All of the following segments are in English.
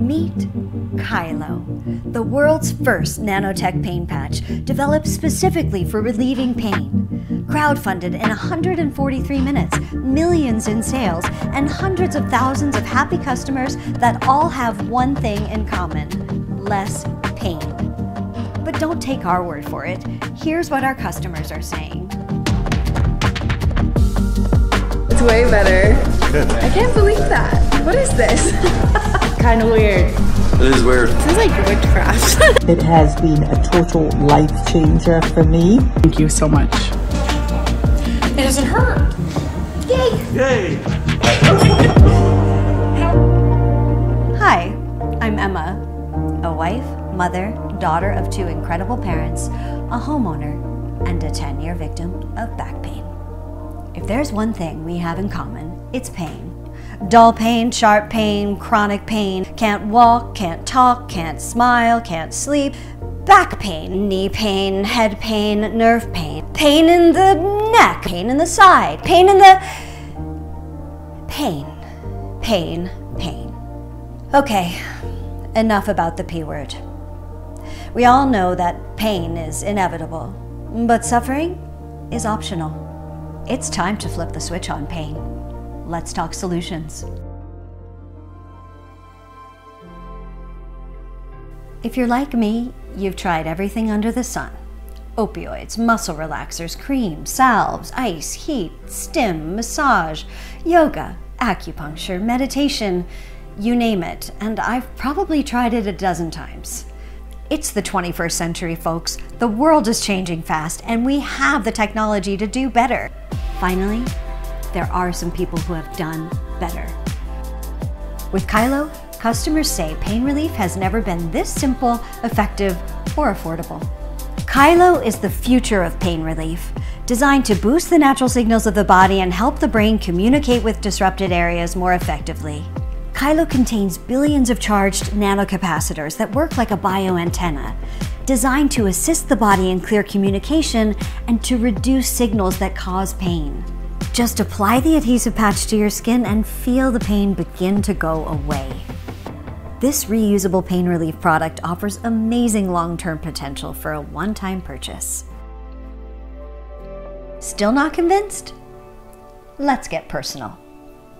Meet Kailo, the world's first nanotech pain patch developed specifically for relieving pain. Crowdfunded in 143 minutes, millions in sales, and hundreds of thousands of happy customers that all have one thing in common: less pain. But don't take our word for it. Here's what our customers are saying. It's way better. Good. I can't believe that. What is this? Kind of weird. It is weird. This is like witchcraft. It has been a total life changer for me. Thank you so much. It doesn't hurt. Yay! Yay! Hi, I'm Emma, a wife, mother, daughter of two incredible parents, a homeowner, and a 10-year victim of back pain. If there's one thing we have in common, it's pain. Dull pain, sharp pain, chronic pain, can't walk, can't talk, can't smile, can't sleep, back pain, knee pain, head pain, nerve pain, pain in the neck, pain in the side, pain in the... pain, pain, pain. Okay, enough about the P word. We all know that pain is inevitable, but suffering is optional. It's time to flip the switch on pain. Let's talk solutions. If you're like me, you've tried everything under the sun. Opioids, muscle relaxers, creams, salves, ice, heat, stim, massage, yoga, acupuncture, meditation, you name it, and I've probably tried it a dozen times. It's the 21st century, folks. The world is changing fast, and we have the technology to do better. Finally, there are some people who have done better. With Kailo, customers say pain relief has never been this simple, effective, or affordable. Kailo is the future of pain relief, designed to boost the natural signals of the body and help the brain communicate with disrupted areas more effectively. Kailo contains billions of charged nanocapacitors that work like a bioantenna, designed to assist the body in clear communication and to reduce signals that cause pain. Just apply the adhesive patch to your skin and feel the pain begin to go away. This reusable pain relief product offers amazing long-term potential for a one-time purchase. Still not convinced? Let's get personal.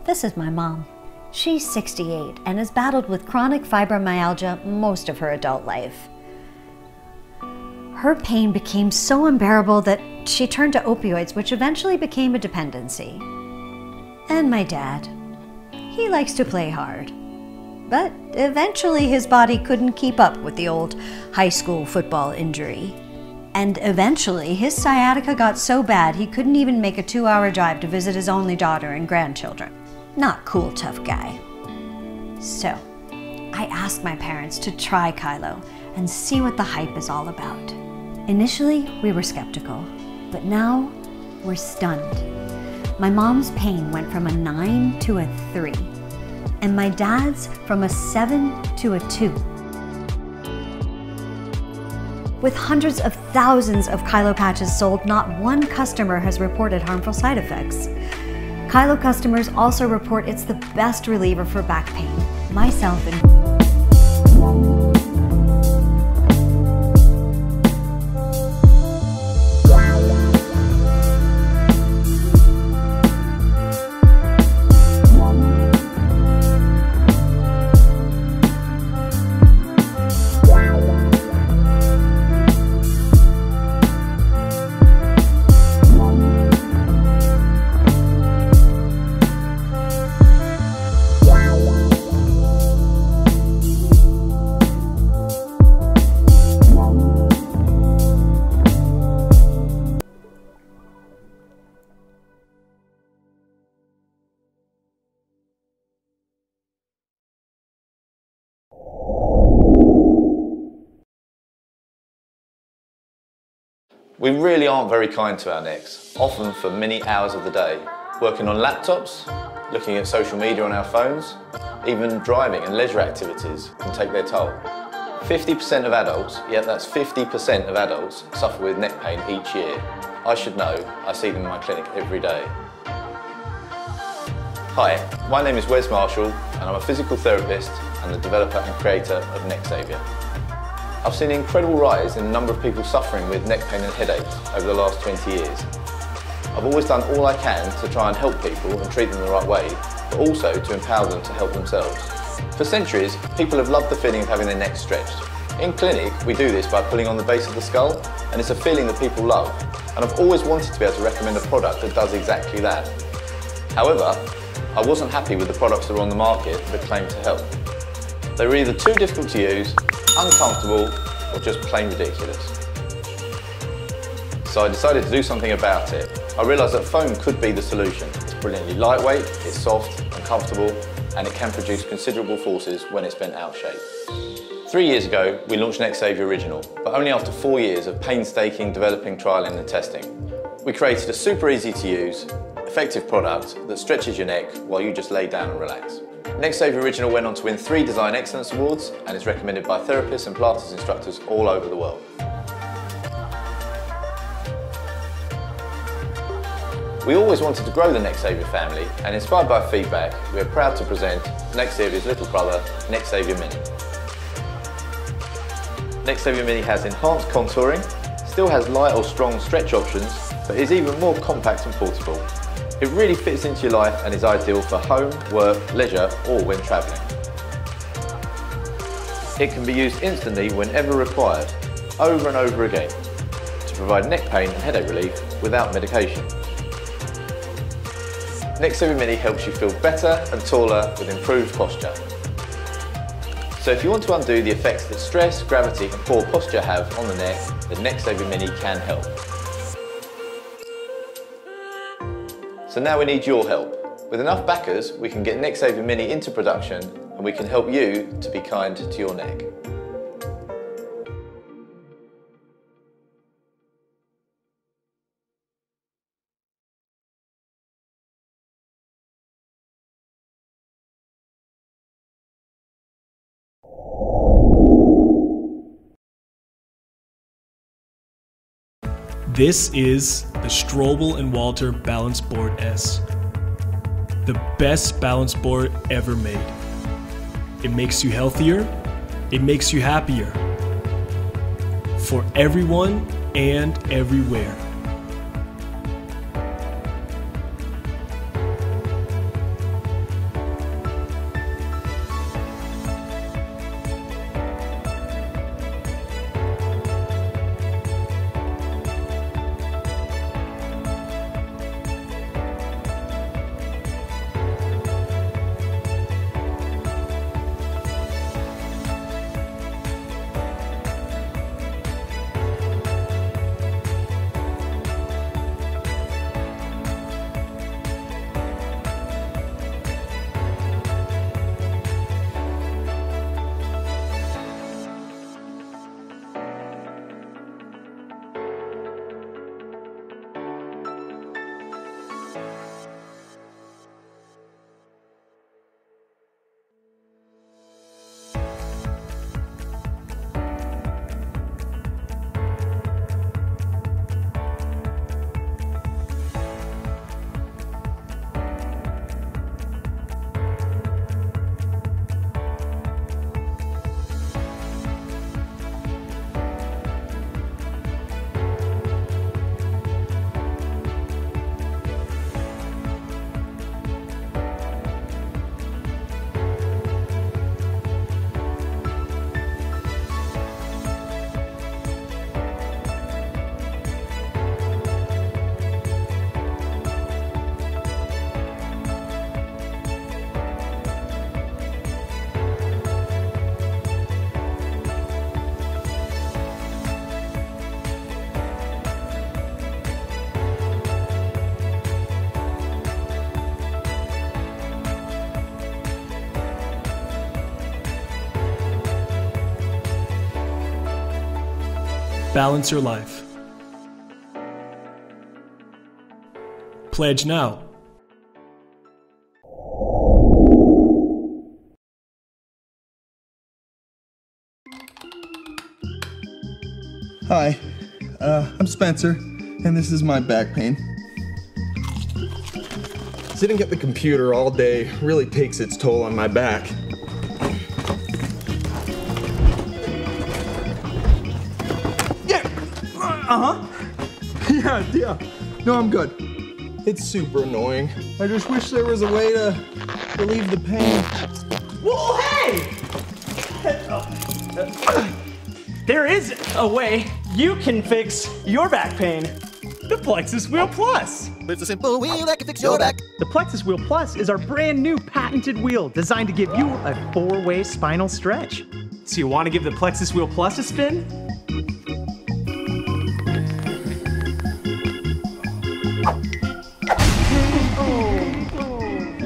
This is my mom. She's 68 and has battled with chronic fibromyalgia most of her adult life. Her pain became so unbearable that she turned to opioids, which eventually became a dependency. And my dad, he likes to play hard, but eventually his body couldn't keep up with the old high school football injury. And eventually his sciatica got so bad he couldn't even make a 2-hour drive to visit his only daughter and grandchildren. Not cool, tough guy. So I asked my parents to try Kailo and see what the hype is all about. Initially, we were skeptical. But now, we're stunned. My mom's pain went from a 9 to a 3, and my dad's from a 7 to a 2. With hundreds of thousands of Kailo patches sold, not one customer has reported harmful side effects. Kailo customers also report it's the best reliever for back pain, myself and... We really aren't very kind to our necks, often for many hours of the day, working on laptops, looking at social media on our phones, even driving and leisure activities can take their toll. 50% of adults, yeah, that's 50% of adults, suffer with neck pain each year. I should know, I see them in my clinic every day. Hi, my name is Wes Marshall and I'm a physical therapist and the developer and creator of Necksaviour. I've seen an incredible rise in the number of people suffering with neck pain and headaches over the last 20 years. I've always done all I can to try and help people and treat them the right way, but also to empower them to help themselves. For centuries, people have loved the feeling of having their neck stretched. In clinic, we do this by pulling on the base of the skull, and it's a feeling that people love, and I've always wanted to be able to recommend a product that does exactly that. However, I wasn't happy with the products that were on the market that claimed to help. They were either too difficult to use, uncomfortable, or just plain ridiculous. So I decided to do something about it. I realised that foam could be the solution. It's brilliantly lightweight, it's soft and comfortable, and it can produce considerable forces when it's bent out shape. 3 years ago, we launched Necksaviour Original, but only after 4 years of painstaking developing, trialling and testing. We created a super easy to use, effective product that stretches your neck while you just lay down and relax. Necksaviour Original went on to win 3 Design Excellence Awards and is recommended by therapists and Pilates instructors all over the world. We always wanted to grow the Necksaviour family, and inspired by feedback, we are proud to present Necksavior's little brother, Necksaviour Mini. Necksaviour Mini has enhanced contouring, still has light or strong stretch options, but is even more compact and portable. It really fits into your life and is ideal for home, work, leisure, or when travelling. It can be used instantly whenever required, over and over again, to provide neck pain and headache relief without medication. Necksaviour Mini helps you feel better and taller with improved posture. So if you want to undo the effects that stress, gravity and poor posture have on the neck, the Necksaviour Mini can help. So now we need your help. With enough backers, we can get Necksaviour Mini into production, and we can help you to be kind to your neck. This is the Strobel and Walter Balance Board S. The best balance board ever made. It makes you healthier, it makes you happier. For everyone and everywhere. Balance your life. Pledge now. Hi, I'm Spencer, and this is my back pain. Sitting at the computer all day really takes its toll on my back. Yeah. No, I'm good. It's super annoying. I just wish there was a way to relieve the pain. Whoa, hey! There is a way you can fix your back pain. The Plexus Wheel Plus. It's a simple wheel that can fix your back. The Plexus Wheel Plus is our brand new patented wheel designed to give you a four-way spinal stretch. So you want to give the Plexus Wheel Plus a spin?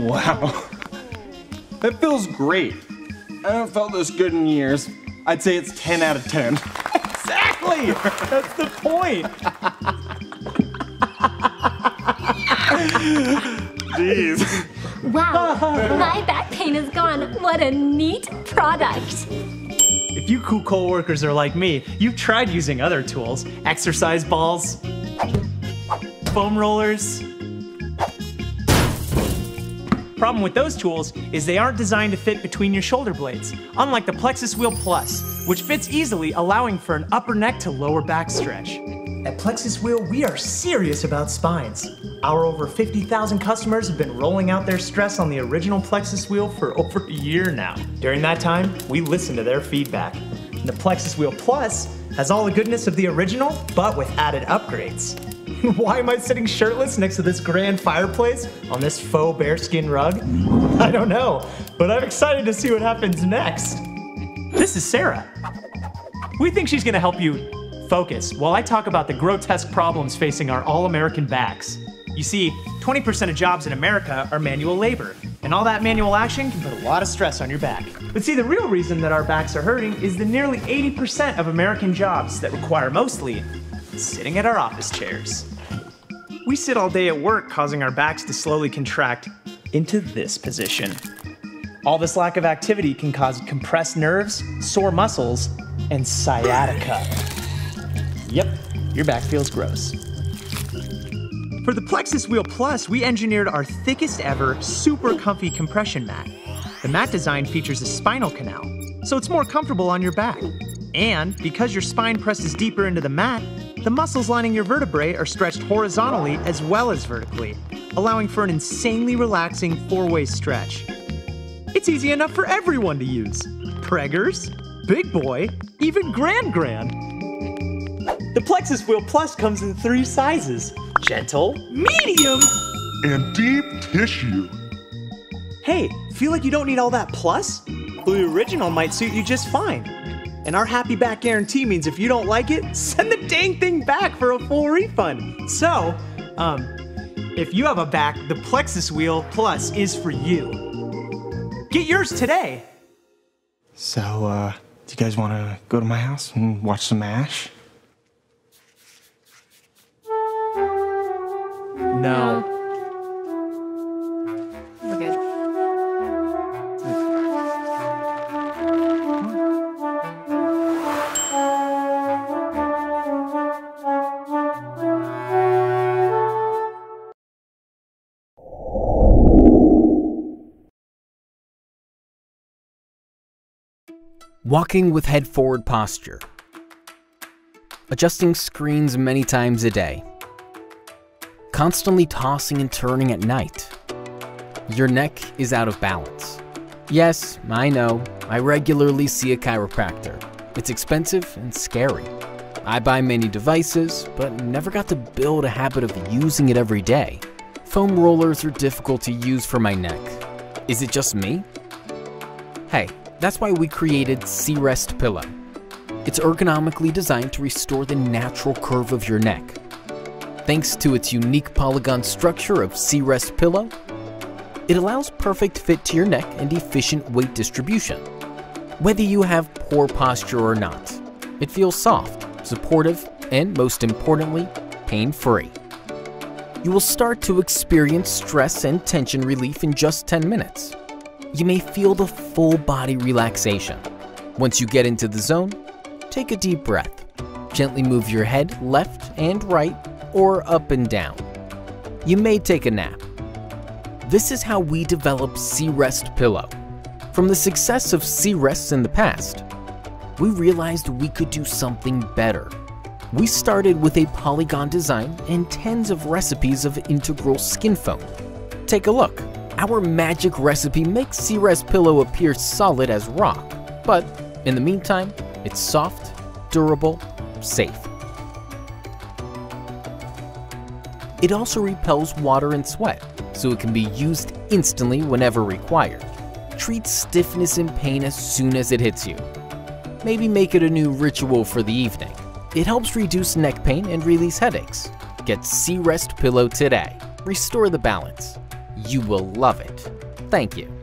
Wow, it feels great. I haven't felt this good in years. I'd say it's 10 out of 10. Exactly, that's the point. Jeez. Wow, my back pain is gone. What a neat product. If you cool coworkers are like me, you've tried using other tools. Exercise balls, foam rollers. Problem with those tools is they aren't designed to fit between your shoulder blades, unlike the Plexus Wheel Plus, which fits easily, allowing for an upper neck to lower back stretch. At Plexus Wheel, we are serious about spines. Our over 50,000 customers have been rolling out their stress on the original Plexus Wheel for over a year now. During that time, we listen to their feedback. The Plexus Wheel Plus has all the goodness of the original, but with added upgrades. Why am I sitting shirtless next to this grand fireplace on this faux bearskin rug? I don't know, but I'm excited to see what happens next. This is Sarah. We think she's gonna help you focus while I talk about the grotesque problems facing our all-American backs. You see, 20% of jobs in America are manual labor, and all that manual action can put a lot of stress on your back. But see, the real reason that our backs are hurting is the nearly 80% of American jobs that require mostly sitting at our office chairs. We sit all day at work, causing our backs to slowly contract into this position. All this lack of activity can cause compressed nerves, sore muscles, and sciatica. Yep, your back feels gross. For the Plexus Wheel Plus, we engineered our thickest ever, super comfy compression mat. The mat design features a spinal canal, so it's more comfortable on your back. And because your spine presses deeper into the mat, the muscles lining your vertebrae are stretched horizontally as well as vertically, allowing for an insanely relaxing four-way stretch. It's easy enough for everyone to use. Preggers, big boy, even grand-grand. The Plexus Wheel Plus comes in 3 sizes: gentle, medium, and deep tissue. Hey, feel like you don't need all that plus? The original might suit you just fine. And our happy back guarantee means if you don't like it, send the dang thing back for a full refund. So, if you have a back, the Plexus Wheel Plus is for you. Get yours today. So, do you guys want to go to my house and watch some MASH? No. Walking with head forward posture. Adjusting screens many times a day. Constantly tossing and turning at night. Your neck is out of balance. Yes, I know, I regularly see a chiropractor. It's expensive and scary. I buy many devices, but never got to build a habit of using it every day. Foam rollers are difficult to use for my neck. Is it just me? Hey. That's why we created C-Rest Pillow. It's ergonomically designed to restore the natural curve of your neck. Thanks to its unique polygon structure of C-Rest Pillow, it allows perfect fit to your neck and efficient weight distribution. Whether you have poor posture or not, it feels soft, supportive, and most importantly, pain-free. You will start to experience stress and tension relief in just 10 minutes. You may feel the full body relaxation. Once you get into the zone, take a deep breath. Gently move your head left and right or up and down. You may take a nap. This is how we developed C-Rest Pillow. From the success of C-Rests in the past, we realized we could do something better. We started with a polygon design and tens of recipes of integral skin foam. Take a look. Our magic recipe makes C-Rest Pillow appear solid as rock, but in the meantime, it's soft, durable, safe. It also repels water and sweat, so it can be used instantly whenever required. Treat stiffness and pain as soon as it hits you. Maybe make it a new ritual for the evening. It helps reduce neck pain and release headaches. Get C-Rest Pillow today. Restore the balance. You will love it. Thank you.